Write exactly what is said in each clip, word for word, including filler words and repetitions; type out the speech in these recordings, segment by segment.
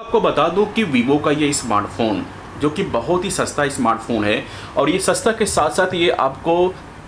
आपको बता दूं कि वीवो का ये स्मार्टफोन जो कि बहुत ही सस्ता स्मार्टफोन है और ये सस्ता के साथ साथ ये आपको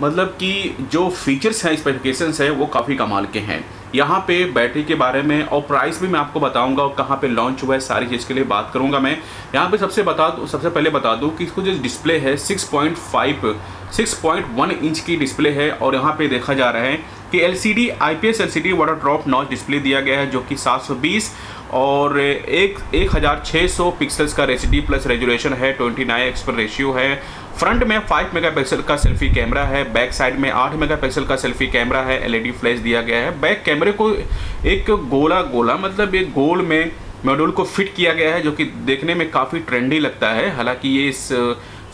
मतलब कि जो फीचर्स हैं स्पेसिफिकेशंस है वो काफ़ी कमाल के हैं। यहाँ पे बैटरी के बारे में और प्राइस भी मैं आपको बताऊंगा और कहाँ पे लॉन्च हुआ है सारी चीज़ के लिए बात करूँगा मैं। यहाँ पे सबसे बता दूँ सबसे पहले बता दूँ कि इसको जो डिस्प्ले है six point five six point one inch की डिस्प्ले है और यहाँ पे देखा जा रहा है कि LCD IPS LCD water drop notch display दिया गया है जो कि सात सौ बीस और एक एक हज़ार छः सौ पिक्सल्स का एचडी प्लस रेजुलेशन है, ट्वेंटी नाइन एक्स पर रेशियो है। फ्रंट में फाइव मेगापिक्सल का सेल्फी कैमरा है, बैक साइड में आठ मेगापिक्सल का सेल्फी कैमरा है, एलईडी फ्लैश दिया गया है। बैक कैमरे को एक गोला गोला मतलब एक गोल में मॉड्यूल को फिट किया गया है जो कि देखने में काफ़ी ट्रेंडी लगता है। हालांकि ये इस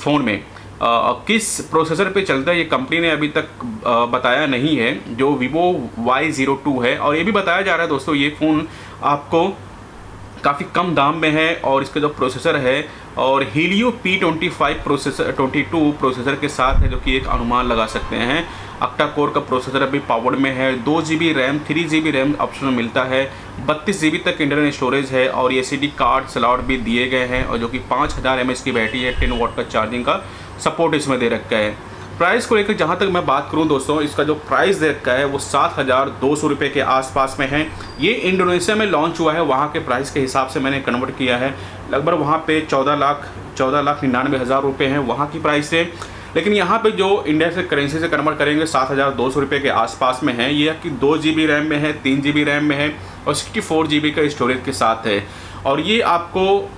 फ़ोन में आ, किस प्रोसेसर पे चलता है ये कंपनी ने अभी तक आ, बताया नहीं है, जो वीवो वाई ज़ीरो टू है। और ये भी बताया जा रहा है दोस्तों ये फ़ोन आपको काफ़ी कम दाम में है और इसका जो प्रोसेसर है और Helio P twenty five processor बाईस प्रोसेसर के साथ है जो कि एक अनुमान लगा सकते हैं। अक्टा कोर का प्रोसेसर अभी पावर्ड में है, दो G B RAM three G B RAM option मिलता है, बत्तीस जी बी तक इंटरनल स्टोरेज है और ये एसडी कार्ड स्लॉट भी दिए गए हैं और जो कि पाँच हज़ार एम एच की बैटरी है, टेन वाट का चार्जिंग का सपोर्ट इसमें दे रखा है। प्राइस को लेकर जहाँ तक मैं बात करूँ दोस्तों, इसका जो प्राइस दे रखा है वो सात हज़ार दो सौ रुपये के आसपास में है। ये इंडोनेशिया में लॉन्च हुआ है, वहाँ के प्राइस के हिसाब से मैंने कन्वर्ट किया है, लगभग वहाँ पे चौदह लाख चौदह लाख निन्यानवे हज़ार रुपये हैं वहाँ की प्राइस से। लेकिन यहाँ पे जो इंडिया से करेंसी से कन्वर्ट करेंगे सात हज़ार दो सौ रुपये के आसपास में है। ये कि दो जी बी रैम में है, तीन जी बी रैम में है और सिक्सटी फोर जी बी का स्टोरेज के साथ है और ये आपको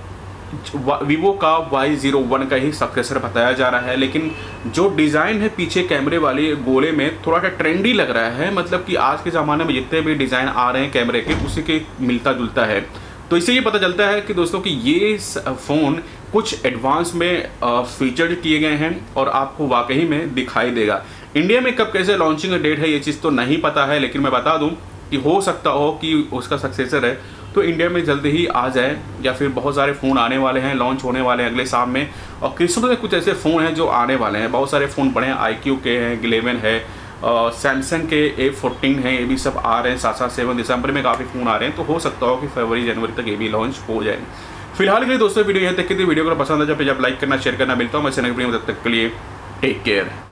वीवो का वाई ज़ीरो वन का ही सक्सेसर बताया जा रहा है। लेकिन जो डिज़ाइन है पीछे कैमरे वाले गोले में थोड़ा सा ट्रेंडी लग रहा है, मतलब कि आज के ज़माने में जितने भी डिज़ाइन आ रहे हैं कैमरे के उसी के मिलता जुलता है। तो इससे ये पता चलता है कि दोस्तों कि ये फ़ोन कुछ एडवांस में फीचर किए गए हैं और आपको वाकई में दिखाई देगा। इंडिया में कब कैसे लॉन्चिंग डेट है ये चीज़ तो नहीं पता है, लेकिन मैं बता दूँ कि हो सकता हो कि उसका सक्सेसर है तो इंडिया में जल्दी ही आ जाए या फिर बहुत सारे फ़ोन आने वाले हैं, लॉन्च होने वाले हैं अगले साल में। और क्रिसमस में कुछ ऐसे फ़ोन हैं जो आने वाले हैं, बहुत सारे फ़ोन बड़े हैं, iQu के हैं, ग्लेवन है, सैमसंग के ए फोर्टीन हैं, ये भी सब आ रहे हैं सात सात सेवन दिसंबर में काफ़ी फ़ोन आ रहे हैं। तो हो सकता हो कि फरवरी जनवरी तक ये भी लॉन्च हो जाए। फिलहाल के लिए दोस्तों वीडियो यहाँ तक के लिए, वीडियो को पसंद आ जाए जब लाइक करना शेयर करना, मिलता हूँ मैं चैनल के लिए, तब तक के लिए टेक केयर।